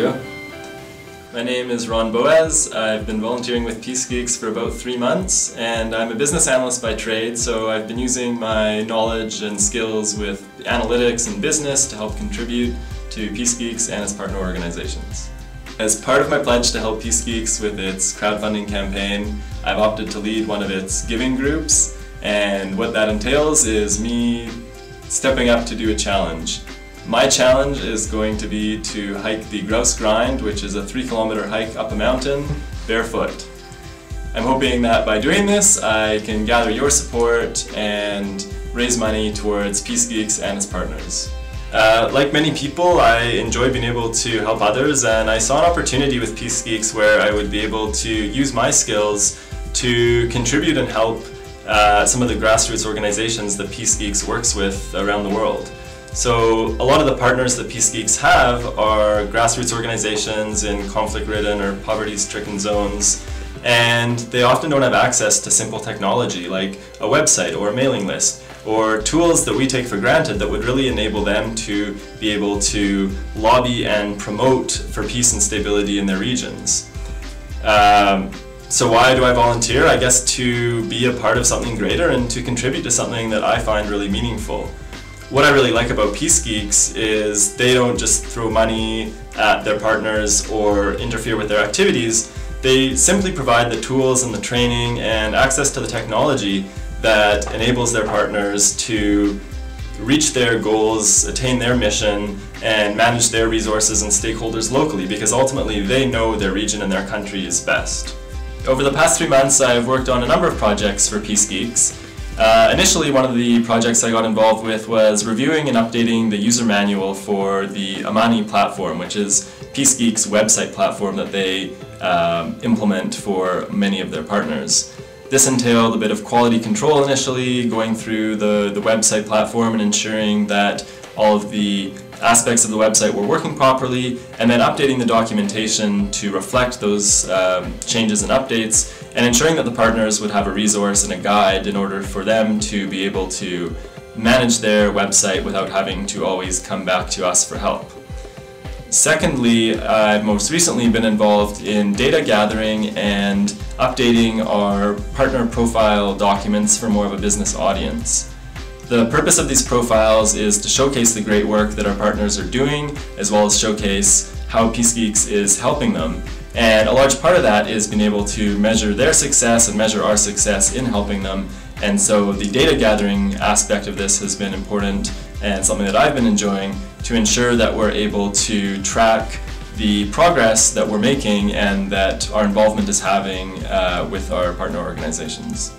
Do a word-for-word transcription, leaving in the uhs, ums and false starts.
you. My name is Ron Boaz. I've been volunteering with PeaceGeeks for about three months, and I'm a business analyst by trade, so I've been using my knowledge and skills with analytics and business to help contribute to PeaceGeeks and its partner organizations. As part of my pledge to help PeaceGeeks with its crowdfunding campaign, I've opted to lead one of its giving groups, and what that entails is me stepping up to do a challenge. My challenge is going to be to hike the Grouse Grind, which is a three kilometer hike up a mountain, barefoot. I'm hoping that by doing this, I can gather your support and raise money towards PeaceGeeks and its partners. Uh, like many people, I enjoy being able to help others, and I saw an opportunity with PeaceGeeks where I would be able to use my skills to contribute and help uh, some of the grassroots organizations that PeaceGeeks works with around the world. So a lot of the partners that PeaceGeeks have are grassroots organizations in conflict-ridden or poverty-stricken zones, and they often don't have access to simple technology like a website or a mailing list, or tools that we take for granted that would really enable them to be able to lobby and promote for peace and stability in their regions. Um, so why do I volunteer? I guess to be a part of something greater and to contribute to something that I find really meaningful. What I really like about PeaceGeeks is they don't just throw money at their partners or interfere with their activities. They simply provide the tools and the training and access to the technology that enables their partners to reach their goals, attain their mission, and manage their resources and stakeholders locally, because ultimately they know their region and their country is best. Over the past three months, I've worked on a number of projects for PeaceGeeks. Uh, initially, one of the projects I got involved with was reviewing and updating the user manual for the Amani platform, which is PeaceGeeks' website platform that they um, implement for many of their partners. This entailed a bit of quality control initially, going through the, the website platform and ensuring that all of the aspects of the website were working properly, and then updating the documentation to reflect those um, changes and updates, and ensuring that the partners would have a resource and a guide in order for them to be able to manage their website without having to always come back to us for help. Secondly, I've most recently been involved in data gathering and updating our partner profile documents for more of a business audience. The purpose of these profiles is to showcase the great work that our partners are doing, as well as showcase how PeaceGeeks is helping them. And a large part of that is being able to measure their success and measure our success in helping them. And so the data gathering aspect of this has been important and something that I've been enjoying, to ensure that we're able to track the progress that we're making and that our involvement is having uh, with our partner organizations.